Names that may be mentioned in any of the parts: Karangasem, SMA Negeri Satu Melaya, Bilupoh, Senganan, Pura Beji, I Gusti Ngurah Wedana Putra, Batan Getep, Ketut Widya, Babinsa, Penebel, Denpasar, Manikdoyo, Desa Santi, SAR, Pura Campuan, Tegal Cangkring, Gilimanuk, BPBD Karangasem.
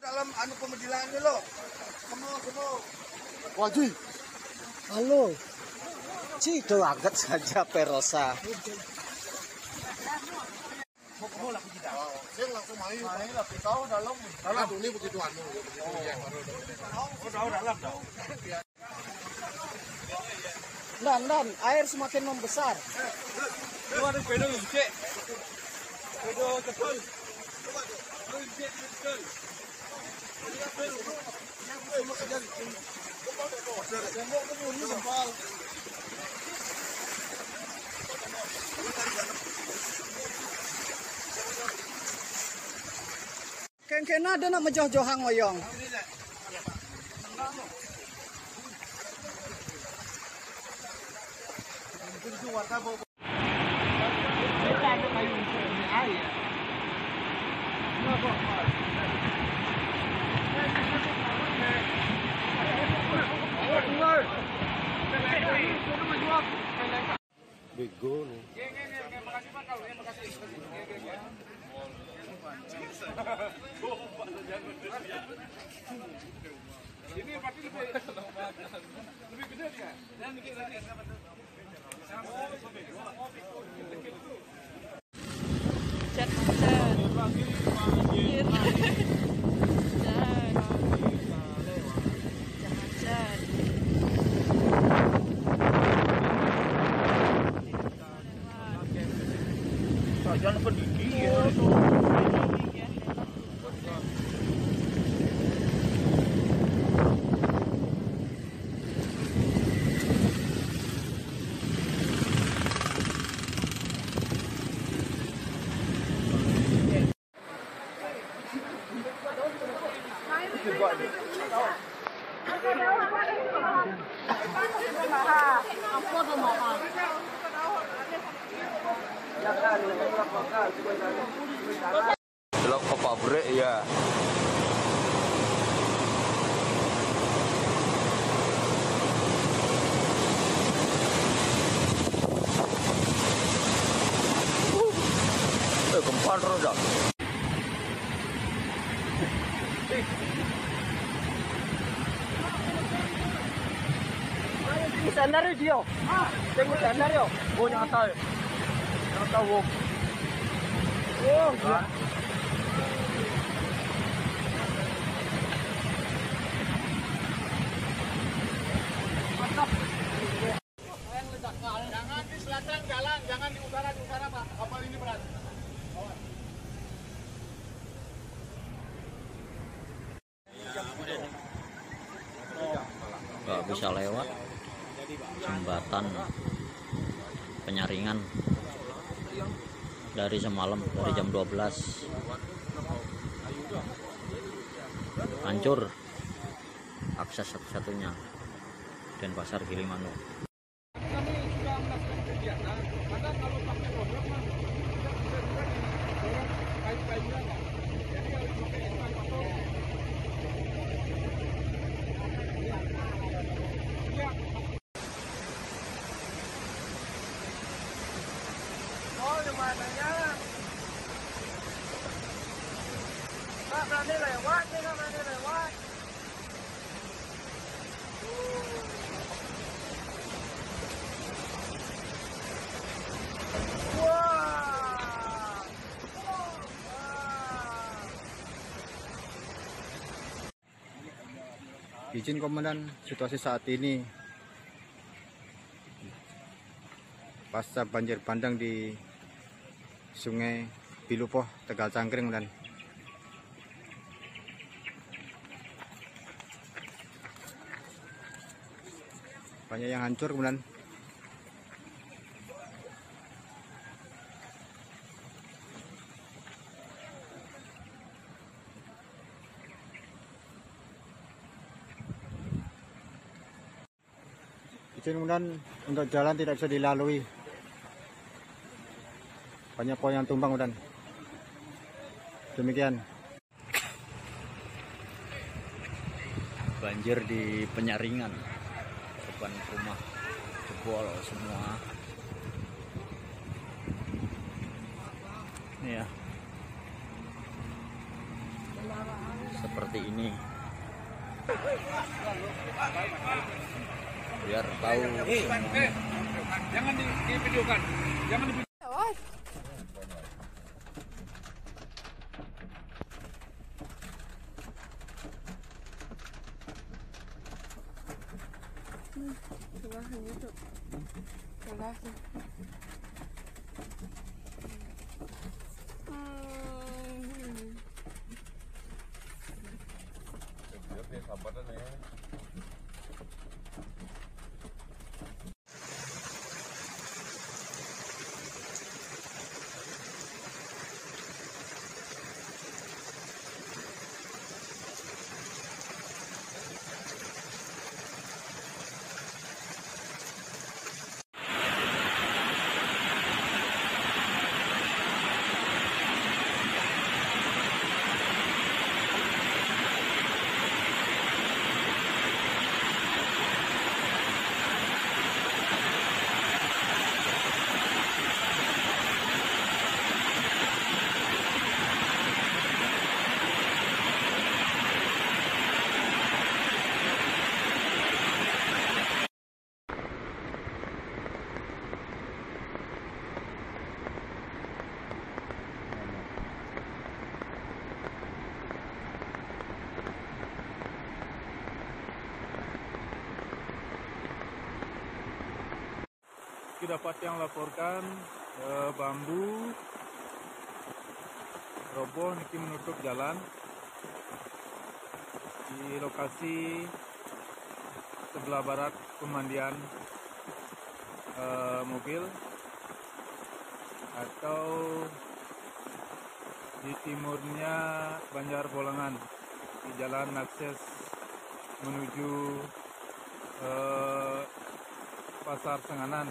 Dalam anu pemedilaan ini lo. Waduh. Halo. Cidol angkat saja perosa. Dan air semakin membesar. Kengkena ada nak mejoh-johang wayang. Bego nih. Ini pasti lebih gede dia. Dan bikin lagi. Jangan peduli ya. Belok ke pabrik ya. Gempa terus dah. Standar dia. Ah, tengok standar dia. Oh nyata. Nyata wok. Oh, gila. Mantap. Yang ledak kali. Jangan di selatan jalan, jangan di utara Pak. Kapal ini berat. Kawan. Nggak bisa lewat. Jembatan penyaringan. Dari semalam, dari jam 12 hancur akses satu-satunya Denpasar Gilimanuk. Lewat. Izin komandan, situasi saat ini pasca banjir bandang di Sungai Bilupoh, Tegal Cangkring dan banyak yang hancur kemudian untuk jalan tidak bisa dilalui, banyak pohon yang tumbang kemudian demikian banjir di penyaringan. Rumah jebol semua. Ini ya. Seperti seperti ini biar tahu. Jangan divideokan, jangan di dapat yang laporkan bambu roboh niki menutup jalan di lokasi sebelah barat pemandian mobil atau di timurnya Banjar Bolengan di jalan akses menuju pasar Senganan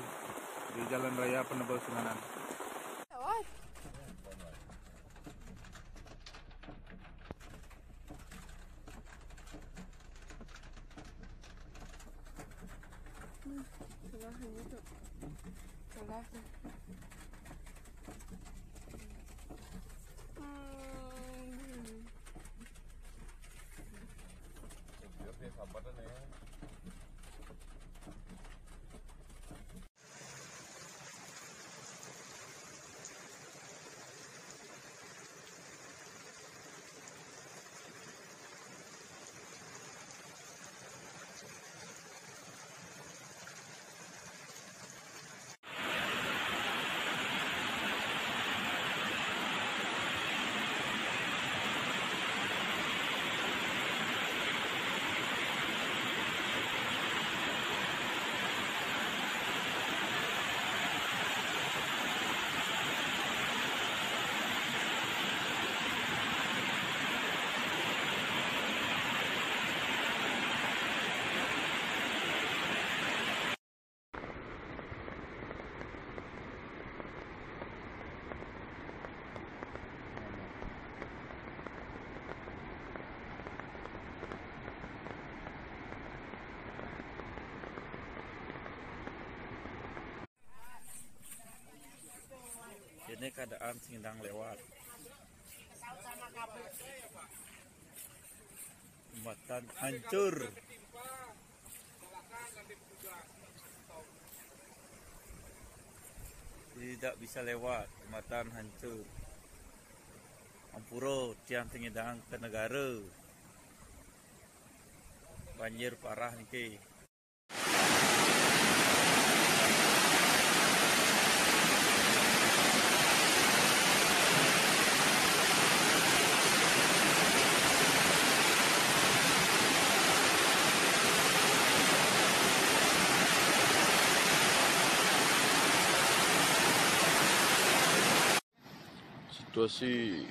di Jalan Raya Penebel Senganan. Ini keadaan sedang lewat jembatan hancur. Tidak bisa lewat, jembatan hancur. Ampuro tiang tinggidang ke negara. Banjir parah niki. Situasi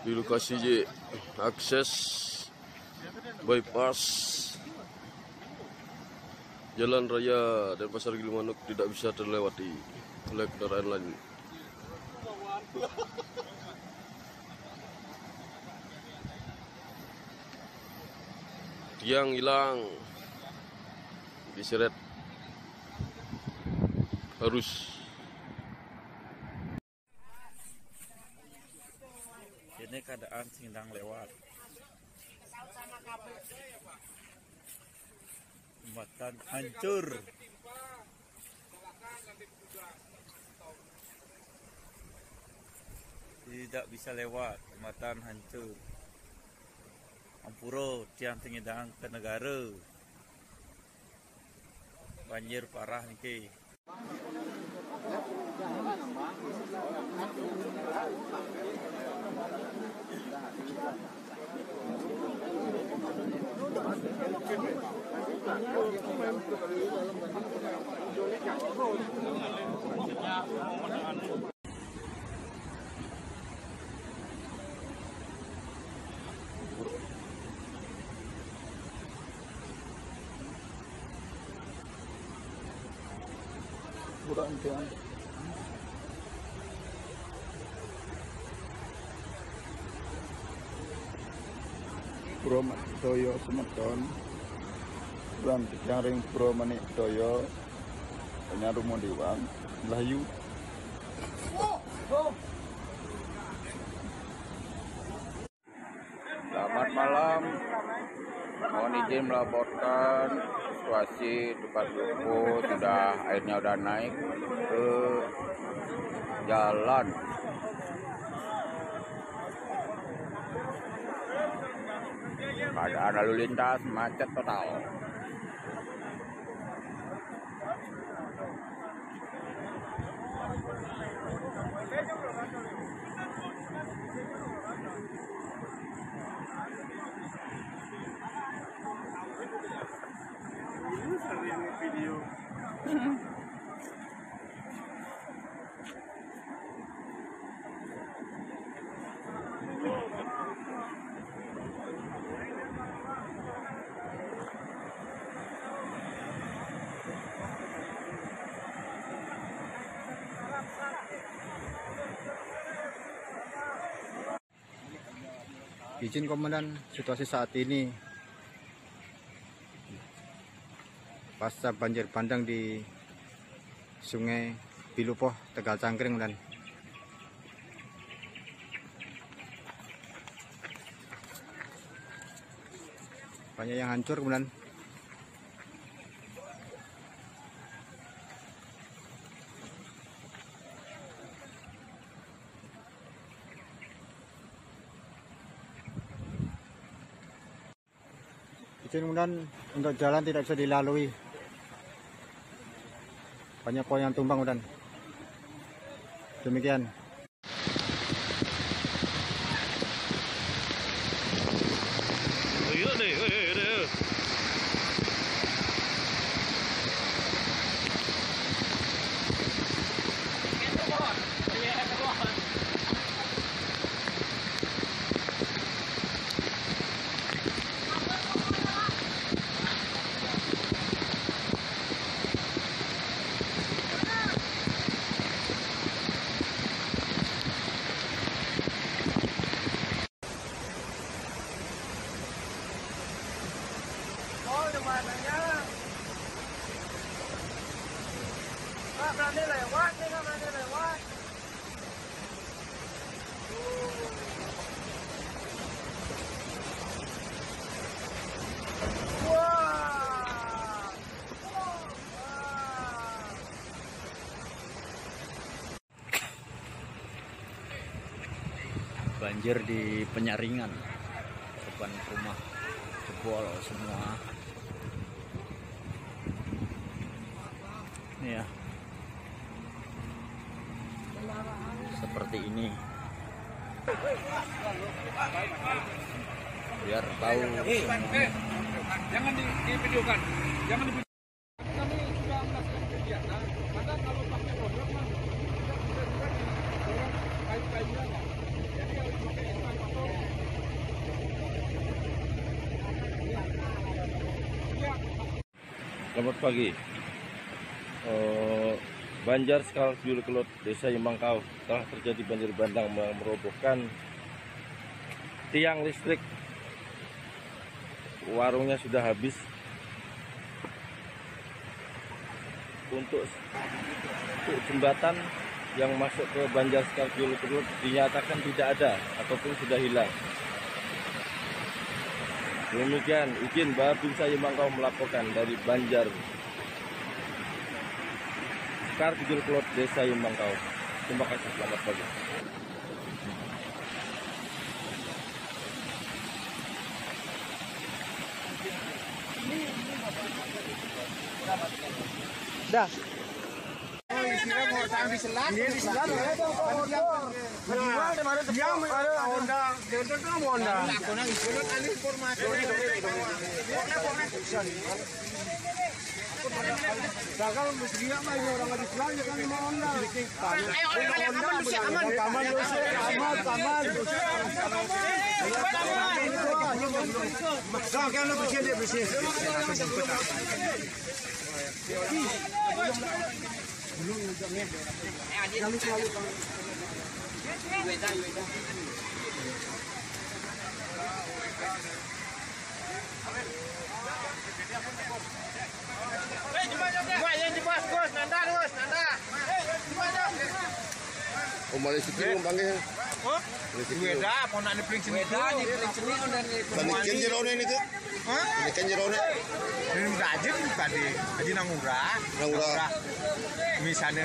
di lokasi J akses bypass Jalan Raya Denpasar Gilimanuk tidak bisa terlewati oleh kendaraan lain. Tiang hilang diseret arus. keadaan sedang lewat. Jembatan hancur. Tidak bisa lewat, jembatan hancur. Ampuro tiang tingidang ke negara. Banjir parah niki. Pura Manikdoyo Semeton, Pura Cangkring Pura Manikdoyo, Penyaru Mondiwan, Melayu. Selamat malam, mohon izin melaporkan situasi tempat Bilupoh sudah airnya udah naik ke jalan. Keadaan lalu lintas macet total. Video. Izin komandan, situasi saat ini pasca banjir bandang di Sungai Bilupoh, Tegal Cangkring, dan banyak yang hancur kemudian. Kemudian untuk jalan tidak bisa dilalui, banyak pohon yang tumbang dan demikian. Banjir di Penyaringan, depan rumah jebol semua. Ini ya, seperti ini. Biar tahu. Jangan divideokan, jangan divideokan. Selamat pagi. Banjir skala Bilupoh, Desa Yemangkau, telah terjadi banjir bandang yang merobohkan tiang listrik. Warungnya sudah habis. Untuk jembatan yang masuk ke Banjar Skargil Group dinyatakan tidak ada ataupun sudah hilang. Demikian, izin Babin saya Mangkau melaporkan dari Banjar Skargil Group Desa Mangkau. Terima kasih, selamat pagi. Dah. Misalnya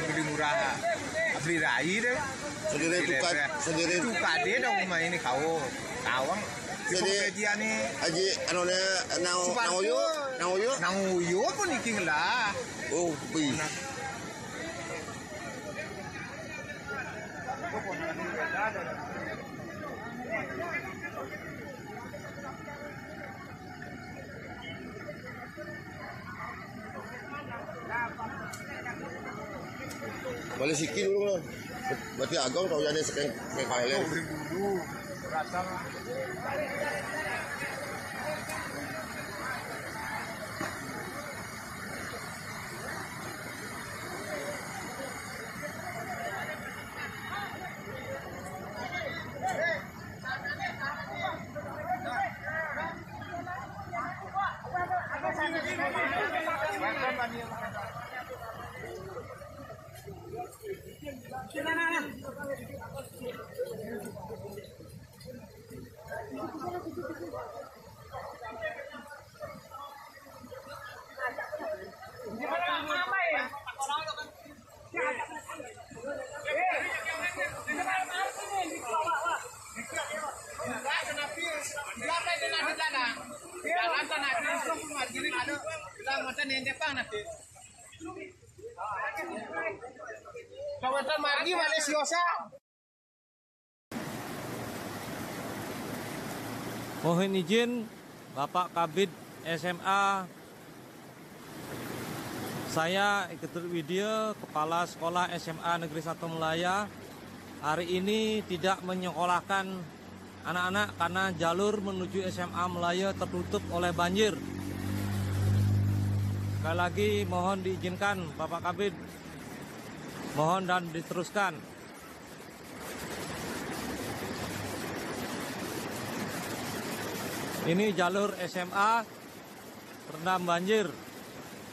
beli murah, beli rai deh. Sendiri tukar deh dong rumah ini kau, tawang. Jadi dia nih, aji anone nanguyo pun iking lah. Oh, bi. Boleh sikit dulu loh. Berarti agong kalau jadi sekeng kepailan. Dulu rasa mohon izin Bapak Kabid SMA saya Ketut Widya, Kepala Sekolah SMA Negeri Satu Melaya, hari ini tidak menyekolahkan anak-anak karena jalur menuju SMA Melaya tertutup oleh banjir. Sekali lagi mohon diizinkan Bapak Kabid, mohon dan diteruskan. Ini jalur SMA terendam banjir.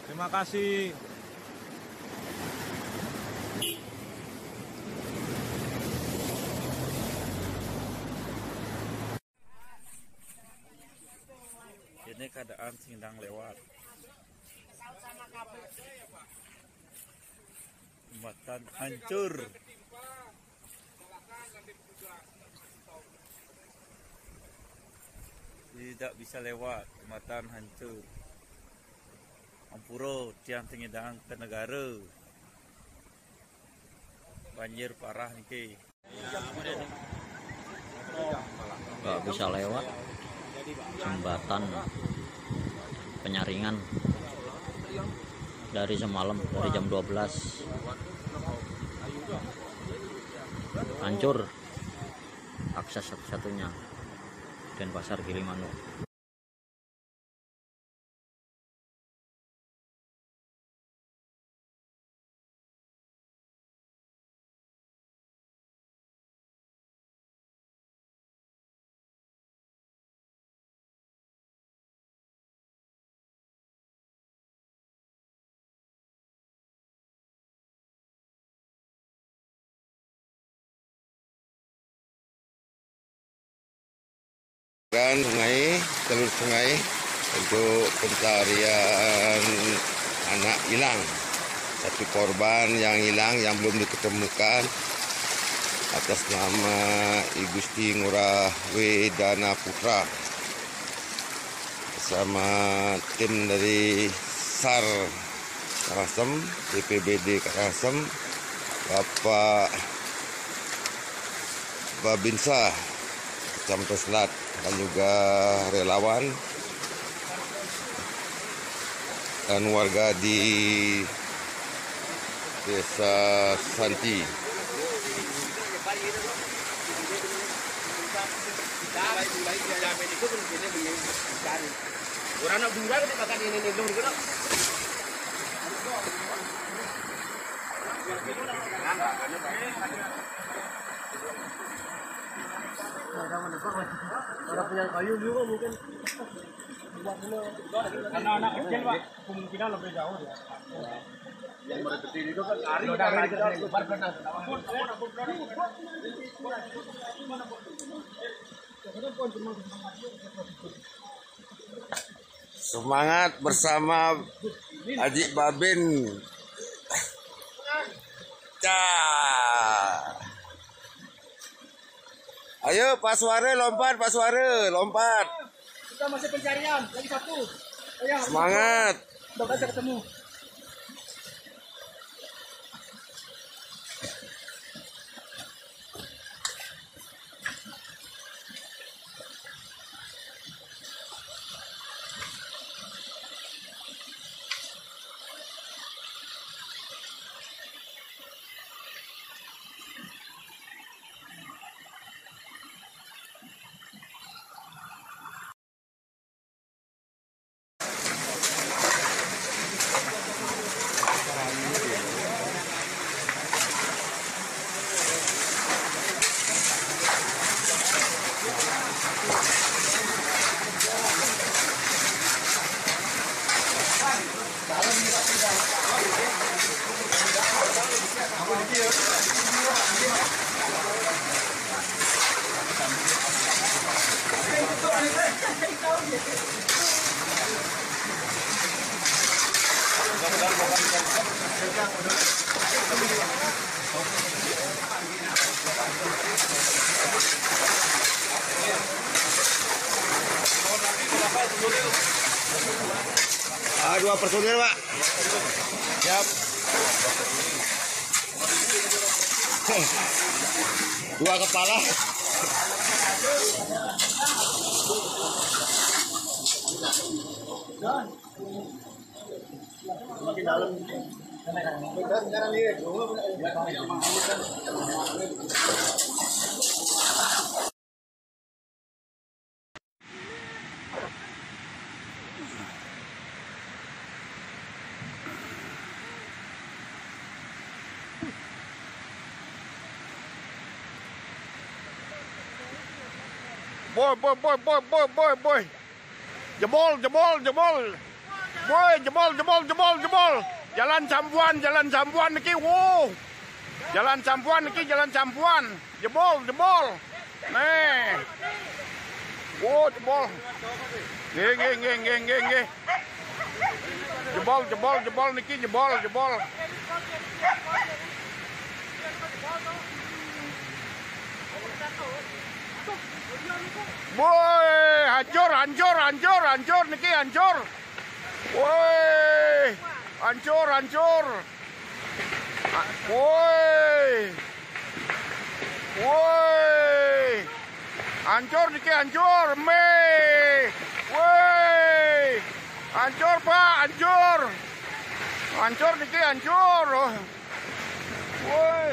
Terima kasih. Ini keadaan sedang lewat jembatan hancur. Tidak bisa lewat, jembatan hancur. Ampuro tiang tinggidang ke negara. Banjir parah niki. Tidak bisa lewat jembatan penyaringan dari semalam, dari jam 12 hancur akses satu-satunya dan pasar Gilimanuk. Dan sungai, jalur sungai untuk pencarian anak hilang. Satu korban yang hilang yang belum diketemukan atas nama I Gusti Ngurah Wedana Putra bersama tim dari SAR Karangasem, BPBD Karangasem, Bapak Babinsa Kecamatan Selat dan juga relawan dan warga di Desa Santi. Orang punya kayu juga mungkin anak-anak kecil Pak, kemungkinan lebih jauh ya. Yang berarti itu kan hari semangat bersama Adik Babin. Ayo Pak Suara lompat, Pak Suara lompat. Kita masih pencarian, lagi satu. Ayah, semangat. Bakal kita ketemu. Dua personil Pak. Siap. Dua kepala. Boy. Jebol. Boy, jebol. Jalan Campuan niki. Wow. Jalan Campuan. Jebol. Nih. Wow, jebol. Nggih. Jebol niki, jebol. Woi, hancur niki hancur. Woi, hancur. Woi. Hancur niki hancur. Me. Woi. Hancur Pak, hancur. Hancur niki hancur. Woi.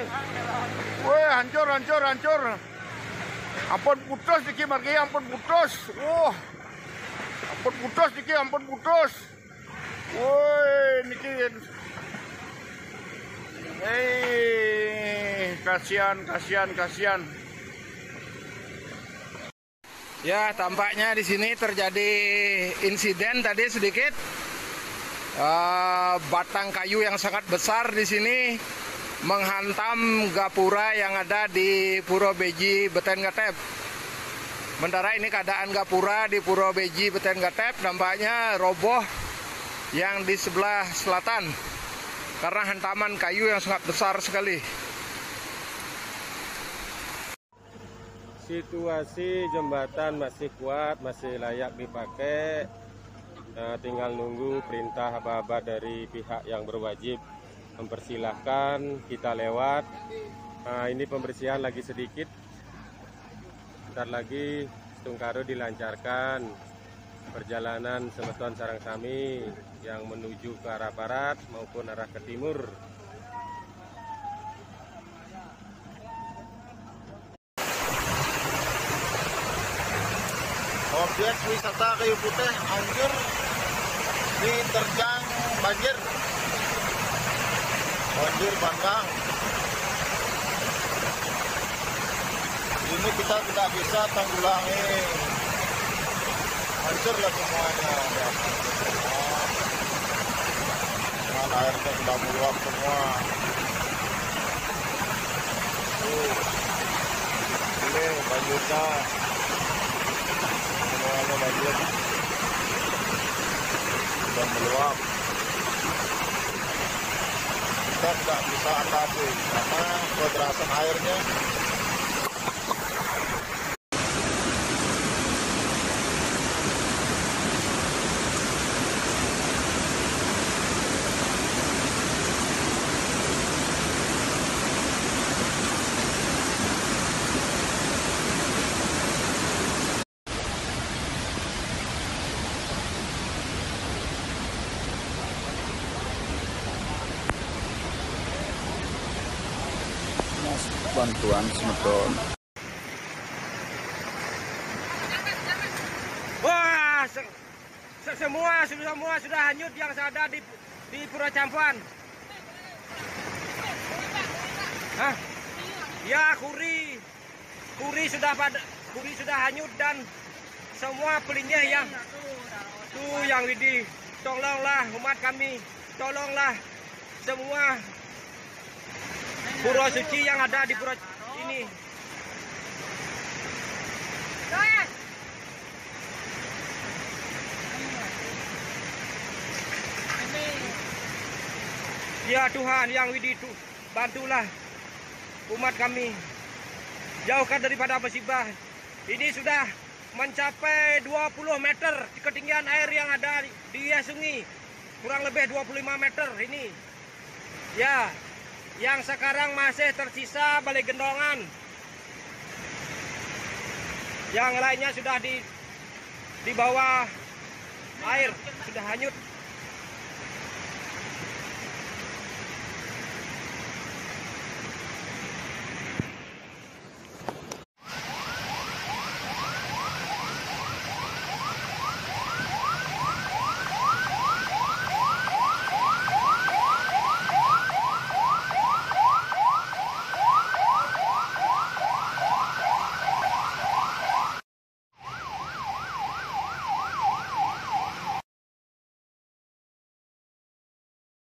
Woi, hancur. Ampun putus niki. Woi, niki. Kasihan. Ya, tampaknya di sini terjadi insiden tadi sedikit. Batang kayu yang sangat besar di sini menghantam gapura yang ada di Pura Beji Batan Getep. Sementara ini keadaan gapura di Pura Beji, Batan Getep nampaknya roboh yang di sebelah selatan karena hantaman kayu yang sangat besar sekali. Situasi jembatan masih kuat, masih layak dipakai. Tinggal nunggu perintah apa-apa dari pihak yang berwajib, mempersilahkan kita lewat. Ini pembersihan lagi sedikit. Bentar lagi Setungkaru dilancarkan perjalanan Semeton Sarang Sami yang menuju ke arah barat maupun arah ke timur. Objek wisata kayu putih hancur diterjang banjir. Banjir bandang. Ini kita tidak bisa tanggulangi, hancurlah semuanya. Nah, airnya sudah meluap semua. Ini banjirnya, semuanya banjir sudah meluap. Kita tidak bisa atasi karena kekerasan airnya. Bantuan Semeton. Wah, semua sudah hanyut yang ada di Pura Campuan. Hah? Ya, kuri sudah hanyut dan semua pelindih yang tuh yang widih. Tolonglah umat kami, tolonglah semua Pura suci yang ada di pura ini. Ya Tuhan yang widih, bantulah umat kami, jauhkan daripada musibah. Ini sudah mencapai 20 meter ketinggian air yang ada di sungai, kurang lebih 25 meter ini. Ya. Yang sekarang masih tersisa balik gendongan, yang lainnya sudah di bawah air, sudah hanyut.